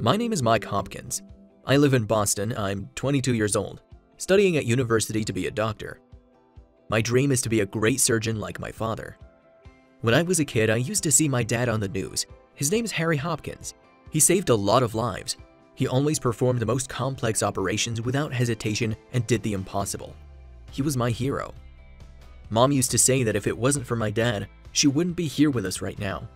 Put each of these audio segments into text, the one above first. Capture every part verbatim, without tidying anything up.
My name is Mike Hopkins. I live in Boston. I'm twenty-two years old, studying at university to be a doctor. My dream is to be a great surgeon like my father. When I was a kid, I used to see my dad on the news. His name's Harry Hopkins. He saved a lot of lives. He always performed the most complex operations without hesitation and did the impossible. He was my hero. Mom used to say that if it wasn't for my dad, she wouldn't be here with us right now.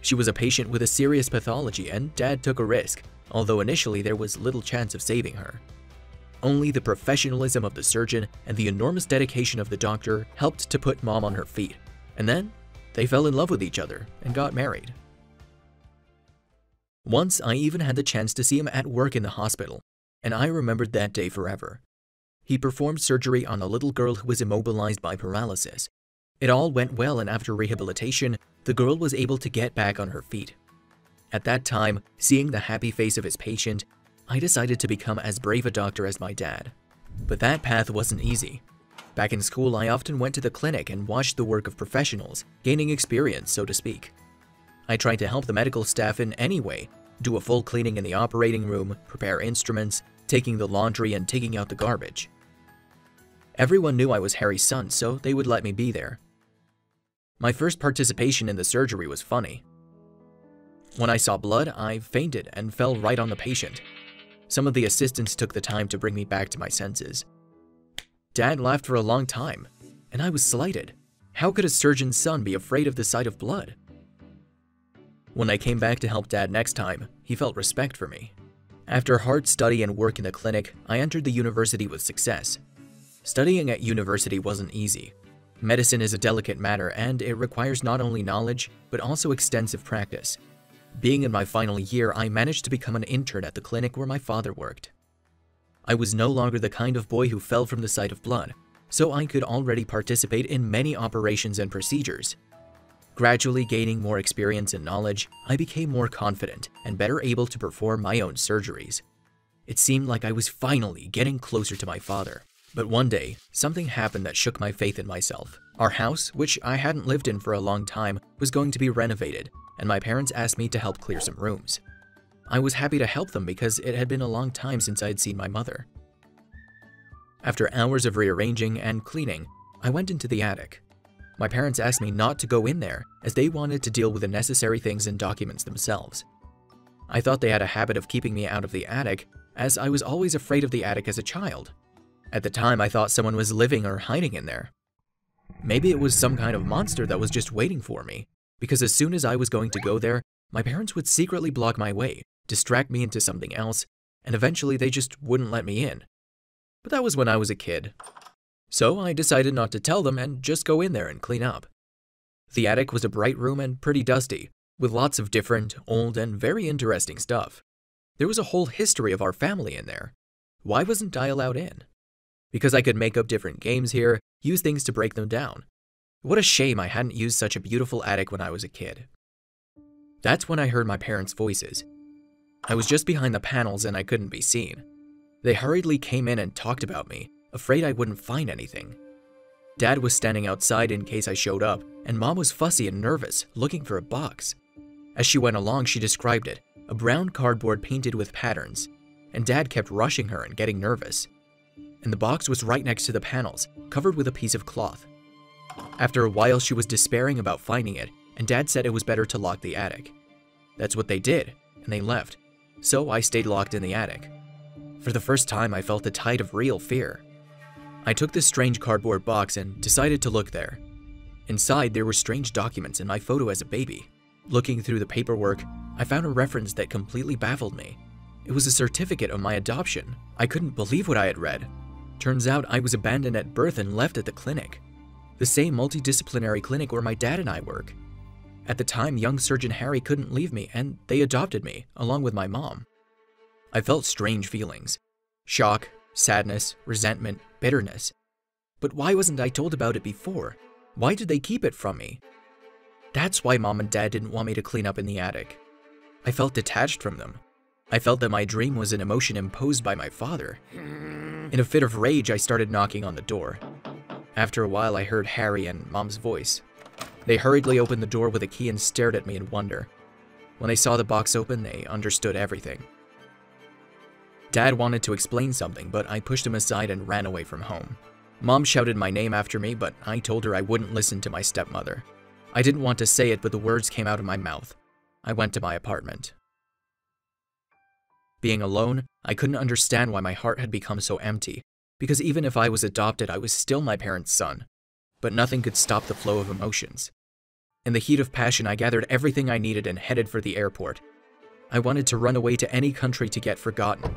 She was a patient with a serious pathology, and Dad took a risk, although initially there was little chance of saving her. Only the professionalism of the surgeon and the enormous dedication of the doctor helped to put Mom on her feet, and then they fell in love with each other and got married. Once I even had the chance to see him at work in the hospital, and I remembered that day forever. He performed surgery on a little girl who was immobilized by paralysis. It all went well, and after rehabilitation, the girl was able to get back on her feet. At that time, seeing the happy face of his patient, I decided to become as brave a doctor as my dad. But that path wasn't easy. Back in school, I often went to the clinic and watched the work of professionals, gaining experience, so to speak. I tried to help the medical staff in any way, do a full cleaning in the operating room, prepare instruments, taking the laundry and taking out the garbage. Everyone knew I was Harry's son, so they would let me be there. My first participation in the surgery was funny. When I saw blood, I fainted and fell right on the patient. Some of the assistants took the time to bring me back to my senses. Dad laughed for a long time, and I was slighted. How could a surgeon's son be afraid of the sight of blood? When I came back to help Dad next time, he felt respect for me. After hard study and work in the clinic, I entered the university with success. Studying at university wasn't easy. Medicine is a delicate matter, and it requires not only knowledge, but also extensive practice. Being in my final year, I managed to become an intern at the clinic where my father worked. I was no longer the kind of boy who fell from the sight of blood, so I could already participate in many operations and procedures. Gradually gaining more experience and knowledge, I became more confident and better able to perform my own surgeries. It seemed like I was finally getting closer to my father. But one day, something happened that shook my faith in myself. Our house, which I hadn't lived in for a long time, was going to be renovated, and my parents asked me to help clear some rooms. I was happy to help them because it had been a long time since I had seen my mother. After hours of rearranging and cleaning, I went into the attic. My parents asked me not to go in there, as they wanted to deal with the necessary things and documents themselves. I thought they had a habit of keeping me out of the attic, as I was always afraid of the attic as a child. At the time, I thought someone was living or hiding in there. Maybe it was some kind of monster that was just waiting for me, because as soon as I was going to go there, my parents would secretly block my way, distract me into something else, and eventually they just wouldn't let me in. But that was when I was a kid. So I decided not to tell them and just go in there and clean up. The attic was a bright room and pretty dusty, with lots of different, old, and very interesting stuff. There was a whole history of our family in there. Why wasn't I allowed in? Because I could make up different games here, use things to break them down. What a shame I hadn't used such a beautiful attic when I was a kid. That's when I heard my parents' voices. I was just behind the panels and I couldn't be seen. They hurriedly came in and talked about me, afraid I wouldn't find anything. Dad was standing outside in case I showed up, and Mom was fussy and nervous, looking for a box. As she went along, she described it, a brown cardboard painted with patterns, and Dad kept rushing her and getting nervous. And the box was right next to the panels, covered with a piece of cloth. After a while, she was despairing about finding it, and Dad said it was better to lock the attic. That's what they did, and they left, so I stayed locked in the attic. For the first time, I felt a tide of real fear. I took this strange cardboard box and decided to look there. Inside, there were strange documents and my photo as a baby. Looking through the paperwork, I found a reference that completely baffled me. It was a certificate of my adoption. I couldn't believe what I had read. Turns out I was abandoned at birth and left at the clinic, the same multidisciplinary clinic where my dad and I work. At the time, young surgeon Harry couldn't leave me, and they adopted me, along with my mom. I felt strange feelings, shock, sadness, resentment, bitterness. But why wasn't I told about it before? Why did they keep it from me? That's why Mom and Dad didn't want me to clean up in the attic. I felt detached from them. I felt that my dream was an emotion imposed by my father. In a fit of rage, I started knocking on the door. After a while, I heard Harry and Mom's voice. They hurriedly opened the door with a key and stared at me in wonder. When they saw the box open, they understood everything. Dad wanted to explain something, but I pushed him aside and ran away from home. Mom shouted my name after me, but I told her I wouldn't listen to my stepmother. I didn't want to say it, but the words came out of my mouth. I went to my apartment. Being alone, I couldn't understand why my heart had become so empty, because even if I was adopted, I was still my parents' son. But nothing could stop the flow of emotions. In the heat of passion, I gathered everything I needed and headed for the airport. I wanted to run away to any country to get forgotten.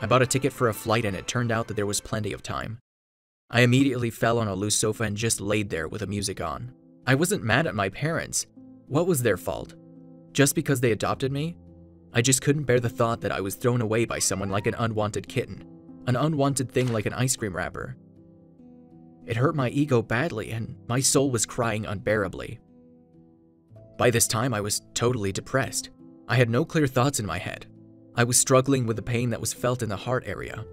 I bought a ticket for a flight, and it turned out that there was plenty of time. I immediately fell on a loose sofa and just laid there with the music on. I wasn't mad at my parents. What was their fault? Just because they adopted me? I just couldn't bear the thought that I was thrown away by someone like an unwanted kitten, an unwanted thing like an ice cream wrapper. It hurt my ego badly, and my soul was crying unbearably. By this time, I was totally depressed. I had no clear thoughts in my head. I was struggling with the pain that was felt in the heart area.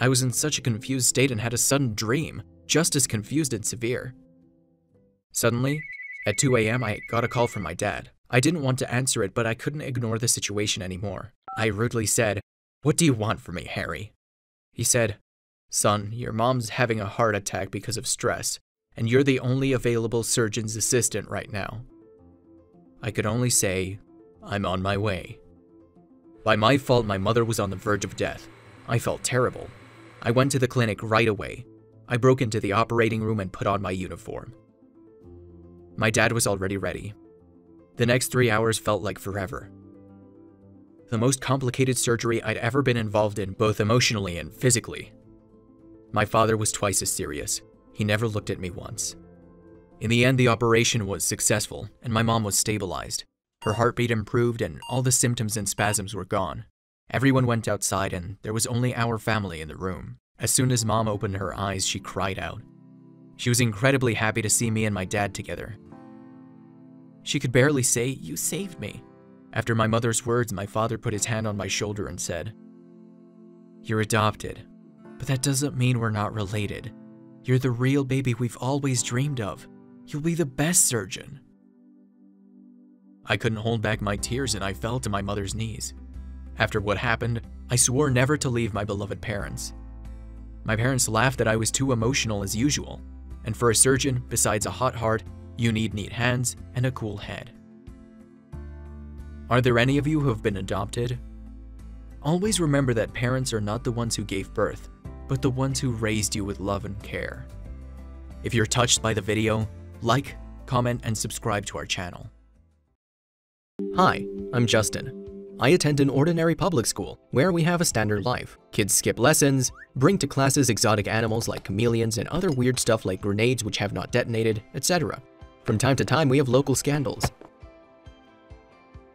I was in such a confused state and had a sudden dream, just as confused and severe. Suddenly, at two A M I got a call from my dad. I didn't want to answer it, but I couldn't ignore the situation anymore. I rudely said, "What do you want from me, Harry?" He said, "Son, your mom's having a heart attack because of stress, and you're the only available surgeon's assistant right now." I could only say, "I'm on my way." By my fault, my mother was on the verge of death. I felt terrible. I went to the clinic right away. I broke into the operating room and put on my uniform. My dad was already ready. The next three hours felt like forever. The most complicated surgery I'd ever been involved in, both emotionally and physically. My father was twice as serious. He never looked at me once. In the end, the operation was successful, and my mom was stabilized. Her heartbeat improved, and all the symptoms and spasms were gone. Everyone went outside, and there was only our family in the room. As soon as Mom opened her eyes, she cried out. She was incredibly happy to see me and my dad together. She could barely say, "You saved me." After my mother's words, my father put his hand on my shoulder and said, "You're adopted, but that doesn't mean we're not related. You're the real baby we've always dreamed of. You'll be the best surgeon." I couldn't hold back my tears, and I fell to my mother's knees. After what happened, I swore never to leave my beloved parents. My parents laughed that I was too emotional as usual, and for a surgeon, besides a hot heart, you need neat hands and a cool head. Are there any of you who have been adopted? Always remember that parents are not the ones who gave birth, but the ones who raised you with love and care. If you're touched by the video, like, comment, and subscribe to our channel. Hi, I'm Justin. I attend an ordinary public school where we have a standard life. Kids skip lessons, bring to classes exotic animals like chameleons and other weird stuff like grenades which have not detonated, et cetera. From time to time, we have local scandals.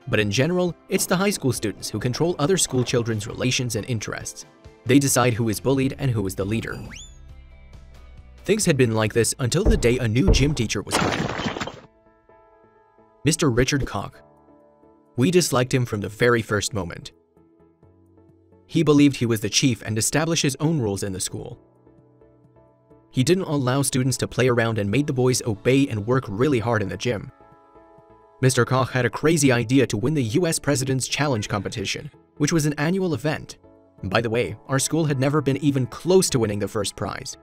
But in general, it's the high school students who control other school children's relations and interests. They decide who is bullied and who is the leader. Things had been like this until the day a new gym teacher was hired, Mister Richard Koch. We disliked him from the very first moment. He believed he was the chief and established his own rules in the school. He didn't allow students to play around and made the boys obey and work really hard in the gym. Mister Koch had a crazy idea to win the U S President's Challenge Competition, which was an annual event. By the way, our school had never been even close to winning the first prize.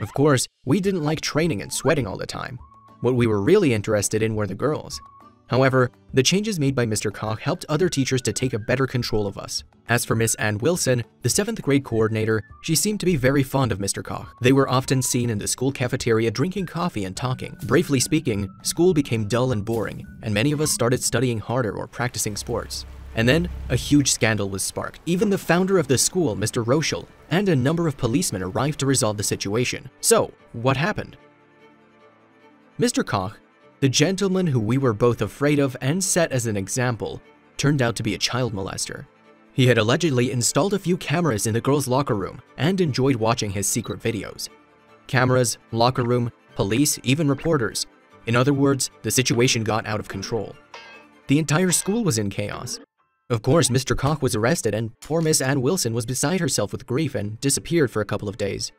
Of course, we didn't like training and sweating all the time. What we were really interested in were the girls. However, the changes made by Mister Koch helped other teachers to take a better control of us. As for Miss Ann Wilson, the seventh grade coordinator, she seemed to be very fond of Mister Koch. They were often seen in the school cafeteria drinking coffee and talking. Briefly speaking, school became dull and boring, and many of us started studying harder or practicing sports. And then, a huge scandal was sparked. Even the founder of the school, Mister Roeschel, and a number of policemen arrived to resolve the situation. So, what happened? Mister Koch, the gentleman who we were both afraid of and set as an example, turned out to be a child molester. He had allegedly installed a few cameras in the girls' locker room and enjoyed watching his secret videos. Cameras, locker room, police, even reporters. In other words, the situation got out of control. The entire school was in chaos. Of course, Mister Koch was arrested, and poor Miss Ann Wilson was beside herself with grief and disappeared for a couple of days.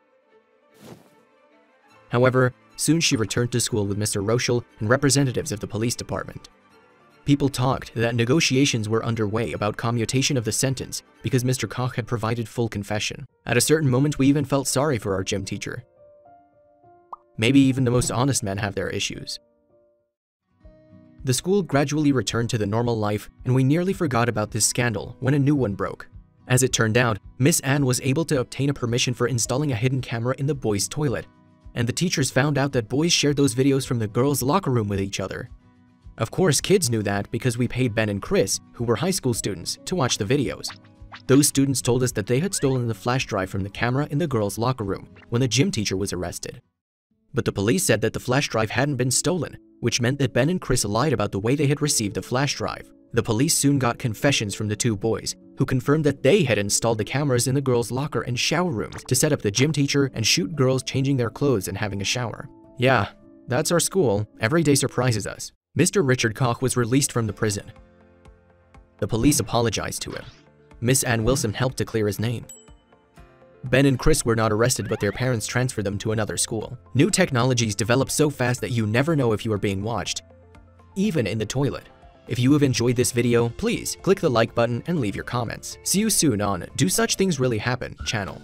However, soon she returned to school with Mister Roeschel and representatives of the police department. People talked that negotiations were underway about commutation of the sentence because Mister Koch had provided full confession. At a certain moment, we even felt sorry for our gym teacher. Maybe even the most honest men have their issues. The school gradually returned to the normal life, and we nearly forgot about this scandal when a new one broke. As it turned out, Miss Ann was able to obtain a permission for installing a hidden camera in the boys' toilet, and the teachers found out that boys shared those videos from the girls' locker room with each other. Of course, kids knew that because we paid Ben and Chris, who were high school students, to watch the videos. Those students told us that they had stolen the flash drive from the camera in the girls' locker room when the gym teacher was arrested. But the police said that the flash drive hadn't been stolen, which meant that Ben and Chris lied about the way they had received the flash drive. The police soon got confessions from the two boys, who confirmed that they had installed the cameras in the girls' locker and shower rooms to set up the gym teacher and shoot girls changing their clothes and having a shower. Yeah, that's our school. Every day surprises us. Mister Richard Koch was released from the prison. The police apologized to him. Miss Ann Wilson helped to clear his name. Ben and Chris were not arrested, but their parents transferred them to another school. New technologies develop so fast that you never know if you are being watched, even in the toilet. If you have enjoyed this video, please click the like button and leave your comments. See you soon on Do Such Things Really Happen channel.